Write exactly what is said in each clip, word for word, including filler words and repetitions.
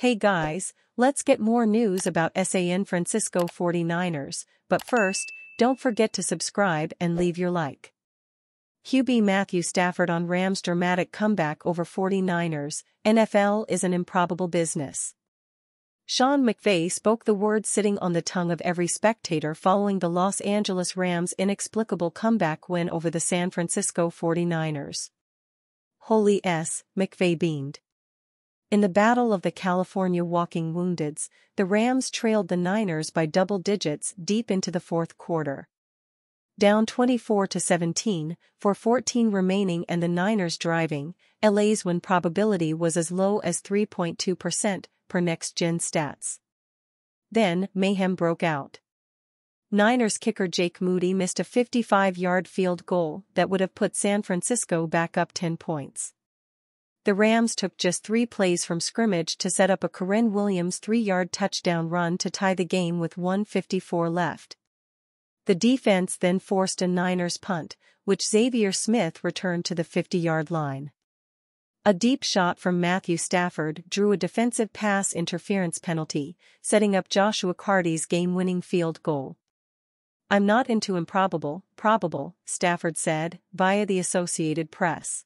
Hey guys, let's get more news about San Francisco forty-niners, but first, don't forget to subscribe and leave your like. Q B Matthew Stafford on Rams' dramatic comeback over forty-niners, N F L is an improbable business. Sean McVay spoke the words sitting on the tongue of every spectator following the Los Angeles Rams' inexplicable comeback win over the San Francisco forty-niners. Holy s, McVay beamed. In the Battle of the California Walking Woundeds, the Rams trailed the Niners by double digits deep into the fourth quarter. Down twenty-four to seventeen, for fourteen remaining and the Niners driving, L A's win probability was as low as three point two percent, per next-gen stats. Then, mayhem broke out. Niners kicker Jake Moody missed a fifty-five yard field goal that would have put San Francisco back up ten points. The Rams took just three plays from scrimmage to set up a Corinne Williams three yard touchdown run to tie the game with one fifty-four left. The defense then forced a Niners punt, which Xavier Smith returned to the fifty yard line. A deep shot from Matthew Stafford drew a defensive pass interference penalty, setting up Joshua Cardi's game-winning field goal. "I'm not into improbable, probable," Stafford said, via the Associated Press.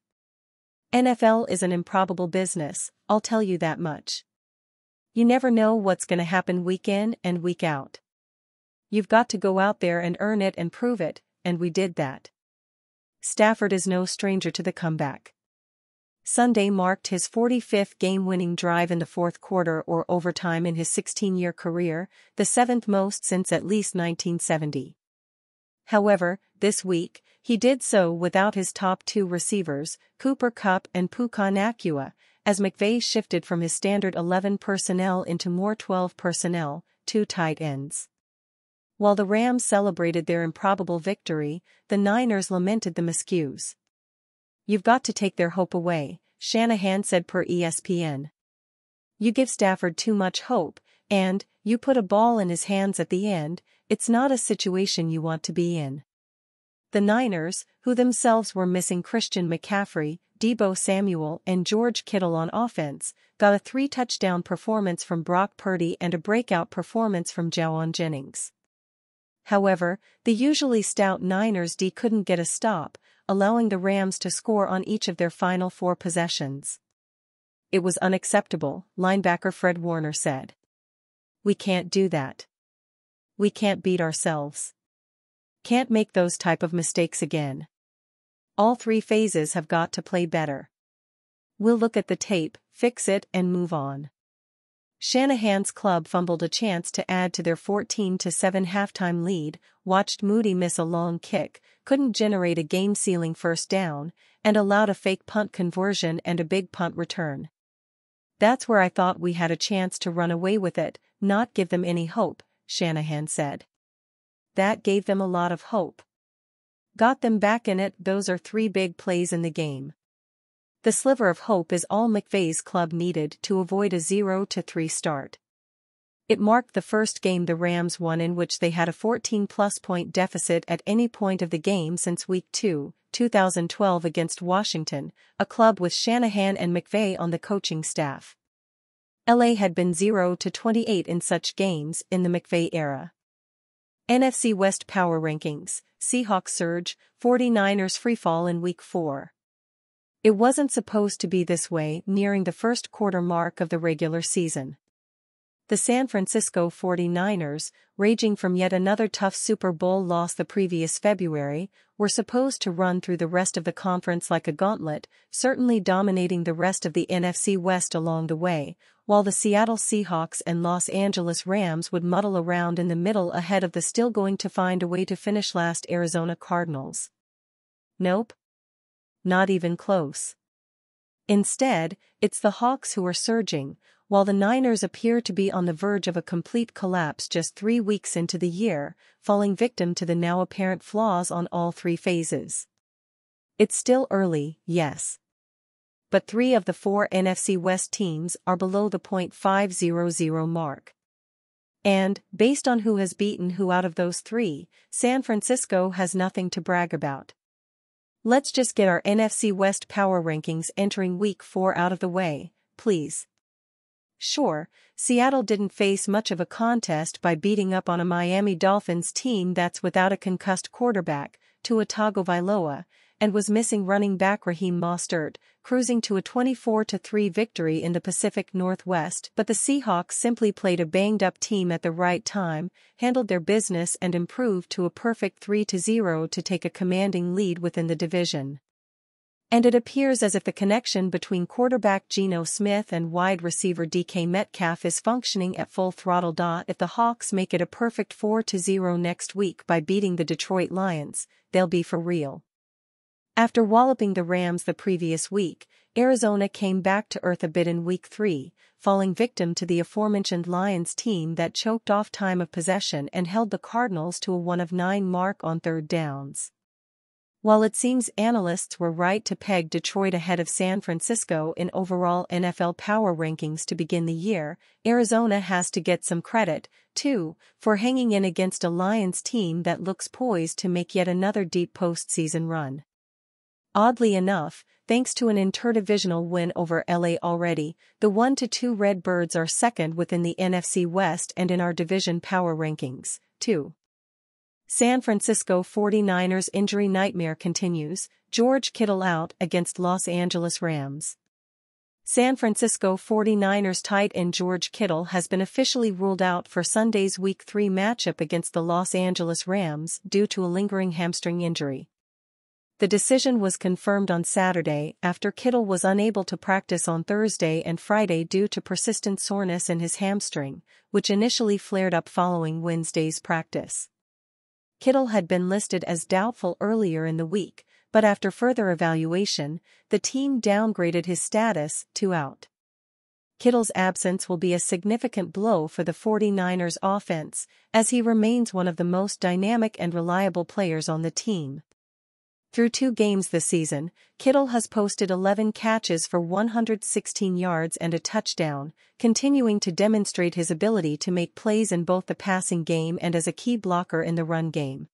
N F L is an improbable business, I'll tell you that much. You never know what's going to happen week in and week out. You've got to go out there and earn it and prove it, and we did that. Stafford is no stranger to the comeback. Sunday marked his forty-fifth game-winning drive in the fourth quarter or overtime in his sixteen year career, the seventh most since at least nineteen seventy. However, this week, he did so without his top two receivers, Cooper Kupp and Puka Nacua, as McVay shifted from his standard eleven personnel into more twelve personnel, two tight ends. While the Rams celebrated their improbable victory, the Niners lamented the miscues. "You've got to take their hope away," Shanahan said per E S P N. "You give Stafford too much hope, and you put a ball in his hands at the end. It's not a situation you want to be in." The Niners, who themselves were missing Christian McCaffrey, Debo Samuel and George Kittle on offense, got a three touchdown performance from Brock Purdy and a breakout performance from Jawan Jennings. However, the usually stout Niners D couldn't get a stop, allowing the Rams to score on each of their final four possessions. "It was unacceptable," linebacker Fred Warner said. "We can't do that. We can't beat ourselves. Can't make those type of mistakes again. All three phases have got to play better. We'll look at the tape, fix it and move on." Shanahan's club fumbled a chance to add to their fourteen to seven halftime lead, watched Moody miss a long kick, couldn't generate a game-sealing first down, and allowed a fake punt conversion and a big punt return. "That's where I thought we had a chance to run away with it, not give them any hope," Shanahan said. "That gave them a lot of hope. Got them back in it. Those are three big plays in the game. The sliver of hope is all McVay's club needed to avoid a zero to three start." It marked the first game the Rams won in which they had a fourteen plus point deficit at any point of the game since week two, two thousand twelve against Washington, a club with Shanahan and McVay on the coaching staff. L A had been zero to twenty-eight in such games in the McVay era. N F C West Power Rankings: Seahawks surge, forty-niners freefall in week four. It wasn't supposed to be this way nearing the first quarter mark of the regular season. The San Francisco forty-niners, raging from yet another tough Super Bowl loss the previous February, were supposed to run through the rest of the conference like a gauntlet, certainly dominating the rest of the N F C West along the way, while the Seattle Seahawks and Los Angeles Rams would muddle around in the middle ahead of the still going to find a way to finish last Arizona Cardinals. Nope. Not even close. Instead, it's the Hawks who are surging, while the Niners appear to be on the verge of a complete collapse just three weeks into the year, falling victim to the now apparent flaws on all three phases. It's still early, yes. But three of the four N F C West teams are below the point five hundred mark. And, based on who has beaten who out of those three, San Francisco has nothing to brag about. Let's just get our N F C West power rankings entering week four out of the way, please. Sure, Seattle didn't face much of a contest by beating up on a Miami Dolphins team that's without a concussed quarterback, Tua Tagovailoa, and was missing running back Raheem Mostert, cruising to a twenty-four to three victory in the Pacific Northwest, but the Seahawks simply played a banged-up team at the right time, handled their business and improved to a perfect three to zero to take a commanding lead within the division. And it appears as if the connection between quarterback Geno Smith and wide receiver D K Metcalf is functioning at full throttle. If the Hawks make it a perfect four to zero next week by beating the Detroit Lions, they'll be for real. After walloping the Rams the previous week, Arizona came back to earth a bit in Week three, falling victim to the aforementioned Lions team that choked off time of possession and held the Cardinals to a one of nine mark on third downs. While it seems analysts were right to peg Detroit ahead of San Francisco in overall N F L power rankings to begin the year, Arizona has to get some credit, too, for hanging in against a Lions team that looks poised to make yet another deep postseason run. Oddly enough, thanks to an interdivisional win over L A already, the one to two Redbirds are second within the N F C West and in our division power rankings, too. San Francisco forty-niners injury nightmare continues, George Kittle out against Los Angeles Rams. San Francisco forty-niners tight end George Kittle has been officially ruled out for Sunday's Week three matchup against the Los Angeles Rams due to a lingering hamstring injury. The decision was confirmed on Saturday after Kittle was unable to practice on Thursday and Friday due to persistent soreness in his hamstring, which initially flared up following Wednesday's practice. Kittle had been listed as doubtful earlier in the week, but after further evaluation, the team downgraded his status to out. Kittle's absence will be a significant blow for the forty-niners offense, as he remains one of the most dynamic and reliable players on the team. Through two games this season, Kittle has posted eleven catches for one hundred sixteen yards and a touchdown, continuing to demonstrate his ability to make plays in both the passing game and as a key blocker in the run game.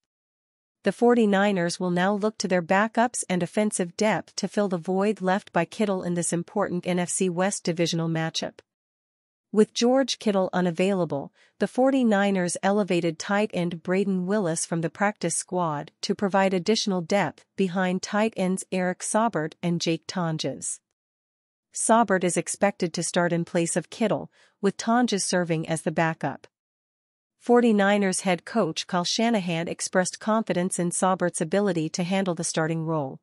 The forty-niners will now look to their backups and offensive depth to fill the void left by Kittle in this important N F C West divisional matchup. With George Kittle unavailable, the forty-niners elevated tight end Braden Willis from the practice squad to provide additional depth behind tight ends Eric Saubert and Jake Tonjes. Saubert is expected to start in place of Kittle, with Tonjes serving as the backup. forty-niners head coach Kyle Shanahan expressed confidence in Saubert's ability to handle the starting role.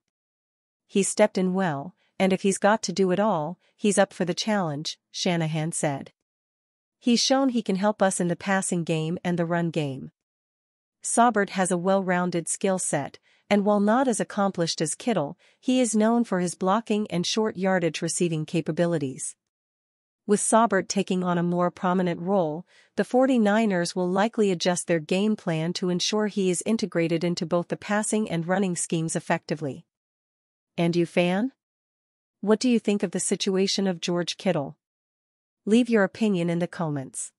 He stepped in well, and if he's got to do it all, he's up for the challenge, Shanahan said. He's shown he can help us in the passing game and the run game. Saubert has a well-rounded skill set, and while not as accomplished as Kittle, he is known for his blocking and short-yardage receiving capabilities. With Saubert taking on a more prominent role, the forty-niners will likely adjust their game plan to ensure he is integrated into both the passing and running schemes effectively. And you, fan? What do you think of the situation of George Kittle? Leave your opinion in the comments.